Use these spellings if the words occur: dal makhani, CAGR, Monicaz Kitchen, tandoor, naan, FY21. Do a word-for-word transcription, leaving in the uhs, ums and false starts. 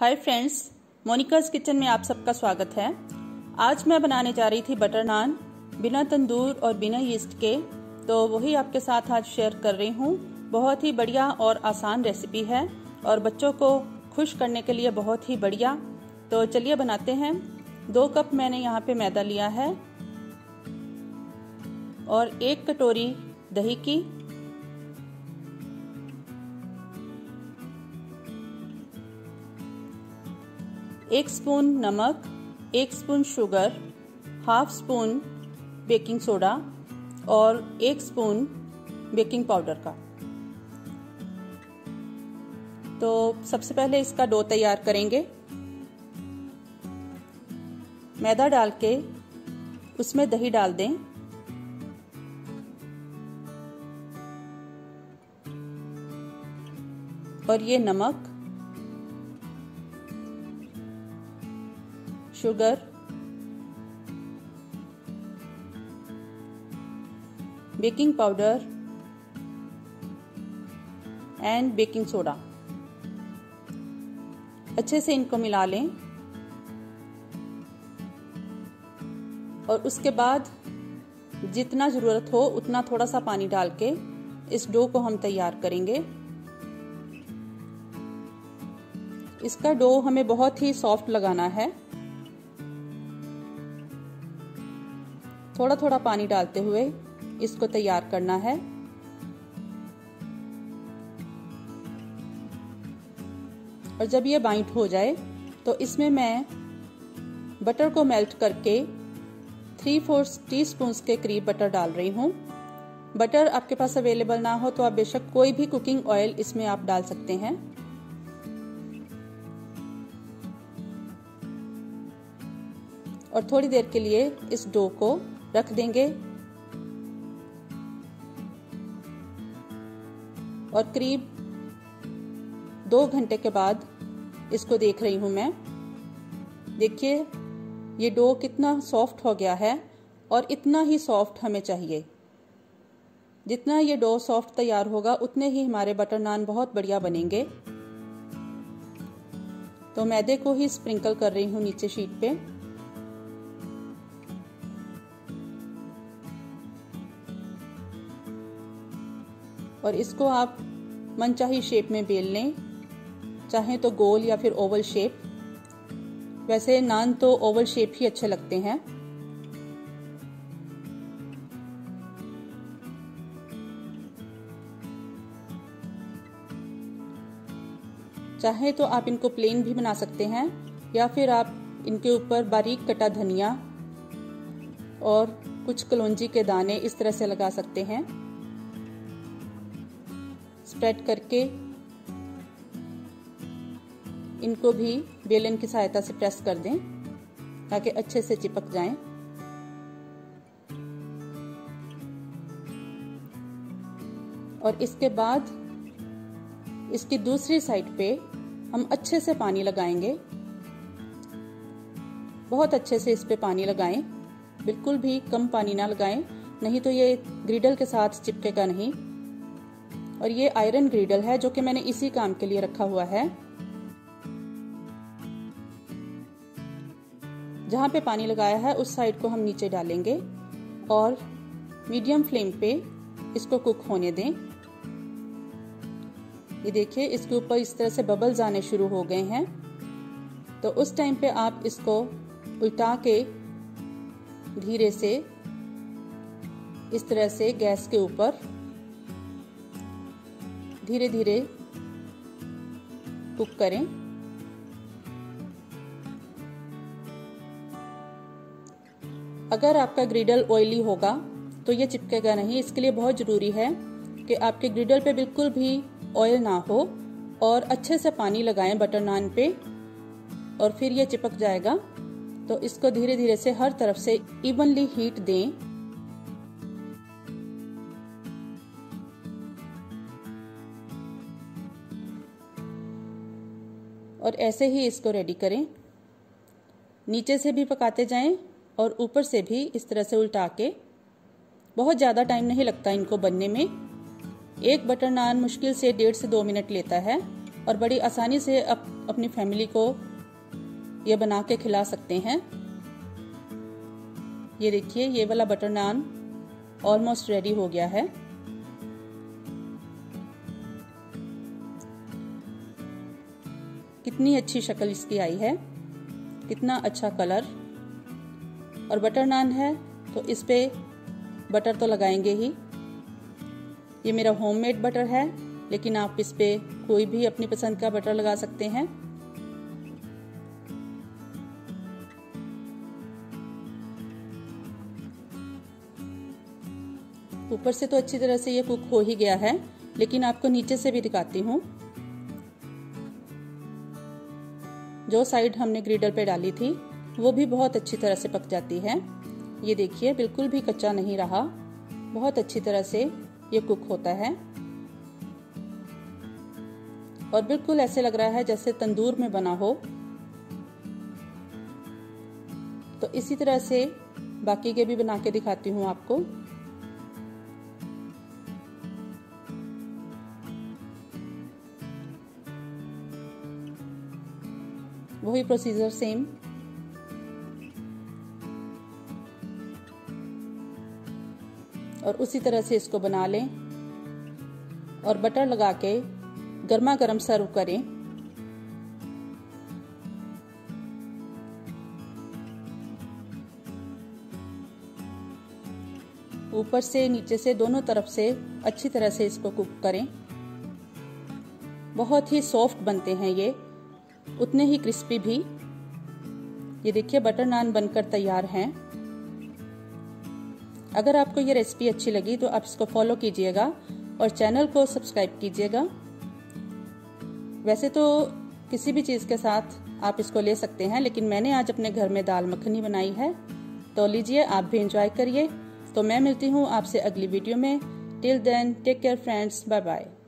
Hi friends, Monika's kitchen में आप सबका स्वागत है। आज मैं बनाने जा रही थी बटर नान बिना तंदूर और बिना यीस्ट के, तो वही आपके साथ आज शेयर कर रही हूँ। बहुत ही बढ़िया और आसान रेसिपी है और बच्चों को खुश करने के लिए बहुत ही बढ़िया। तो चलिए बनाते हैं। दो कप मैंने यहाँ पे मैदा लिया है और एक कटोरी दही की, एक स्पून नमक, एक spoon sugar, half spoon baking soda और एक स्पून बेकिंग पाउडर का। तो सबसे पहले इसका डो तैयार करेंगे। मैदा डाल के उसमें दही डाल दें और ये नमक, sugar, baking powder and baking soda अच्छे से इनको मिला लें। और उसके बाद जितना ज़रूरत हो उतना थोड़ा सा पानी डाल के इस डो को हम तैयार करेंगे। इसका डो हमें बहुत ही सॉफ्ट लगाना है। थोड़ा थोड़ा पानी डालते हुए इसको तैयार करना है। और जब ये बाइंड हो जाए तो इसमें मैं बटर को मेल्ट करके थ्री फोर्थ टी स्पून के करीब बटर डाल रही हूँ। बटर आपके पास अवेलेबल ना हो तो आप बेशक कोई भी कुकिंग ऑयल इसमें आप डाल सकते हैं। और थोड़ी देर के लिए इस डो को रख देंगे और करीब दो घंटे के बाद इसको देख रही हूं मैं। देखिए ये डो कितना सॉफ्ट हो गया है और इतना ही सॉफ्ट हमें चाहिए। जितना ये डो सॉफ्ट तैयार होगा उतने ही हमारे बटर नान बहुत बढ़िया बनेंगे। तो मैदे को ही स्प्रिंकल कर रही हूं नीचे शीट पे। और इसको आप मनचाही शेप में बेल लें, चाहे तो गोल या फिर ओवल शेप। वैसे नान तो ओवल शेप ही अच्छे लगते हैं। चाहे तो आप इनको प्लेन भी बना सकते हैं या फिर आप इनके ऊपर बारीक कटा धनिया और कुछ कलौंजी के दाने इस तरह से लगा सकते हैं, स्प्रेड करके। इनको भी बेलन की सहायता से प्रेस कर दें ताकि अच्छे से चिपक जाएं। और इसके बाद इसकी दूसरी साइड पे हम अच्छे से पानी लगाएंगे। बहुत अच्छे से इस पे पानी लगाएं, बिल्कुल भी कम पानी ना लगाएं, नहीं तो ये ग्रिडल के साथ चिपकेगा नहीं। और ये आयरन ग्रिडल है जो कि मैंने इसी काम के लिए रखा हुआ है। जहां पे पानी लगाया है उस साइड को हम नीचे डालेंगे और मीडियम फ्लेम पे इसको कुक होने दें। ये देखिए इसके ऊपर इस तरह से बबल्स आने शुरू हो गए हैं। तो उस टाइम पे आप इसको उल्टा के धीरे से इस तरह से गैस के ऊपर धीरे धीरे कुक करें। अगर आपका ग्रिडल ऑयली होगा तो ये चिपकेगा नहीं। इसके लिए बहुत ज़रूरी है कि आपके ग्रिडल पे बिल्कुल भी ऑयल ना हो और अच्छे से पानी लगाएं बटर नान पे, और फिर ये चिपक जाएगा। तो इसको धीरे धीरे से हर तरफ से इवनली हीट दें। और ऐसे ही इसको रेडी करें। नीचे से भी पकाते जाएं और ऊपर से भी इस तरह से उल्टा के। बहुत ज़्यादा टाइम नहीं लगता इनको बनने में। एक बटर नान मुश्किल से डेढ़ से दो मिनट लेता है। और बड़ी आसानी से आप अपनी फैमिली को ये बना के खिला सकते हैं। ये देखिए, ये वाला बटर नान ऑलमोस्ट रेडी हो गया है। कितनी अच्छी शक्ल इसकी आई है, कितना अच्छा कलर। और बटर नान है तो इस पे बटर तो लगाएंगे ही। ये मेरा होममेड बटर है, लेकिन आप इस पे कोई भी अपनी पसंद का बटर लगा सकते हैं। ऊपर से तो अच्छी तरह से ये कुक हो ही गया है, लेकिन आपको नीचे से भी दिखाती हूँ। जो साइड हमने ग्रिडल पे डाली थी वो भी बहुत अच्छी तरह से पक जाती है। ये देखिए, बिल्कुल भी कच्चा नहीं रहा, बहुत अच्छी तरह से ये कुक होता है। और बिल्कुल ऐसे लग रहा है जैसे तंदूर में बना हो। तो इसी तरह से बाकी के भी बना के दिखाती हूँ आपको। वही प्रोसीजर सेम। और उसी तरह से इसको बना लें और बटर लगा के गर्मा गर्म सर्व करें। ऊपर से नीचे से दोनों तरफ से अच्छी तरह से इसको कुक करें। बहुत ही सॉफ्ट बनते हैं ये, उतने ही क्रिस्पी भी। ये देखिए, बटर नान बनकर तैयार हैं। अगर आपको ये रेसिपी अच्छी लगी तो आप इसको फॉलो कीजिएगा और चैनल को सब्सक्राइब कीजिएगा। वैसे तो किसी भी चीज़ के साथ आप इसको ले सकते हैं, लेकिन मैंने आज अपने घर में दाल मखनी बनाई है, तो लीजिए आप भी एंजॉय करिए। तो मैं मिलती हूँ आपसे अगली वीडियो में। Till then, take care friends, bye bye.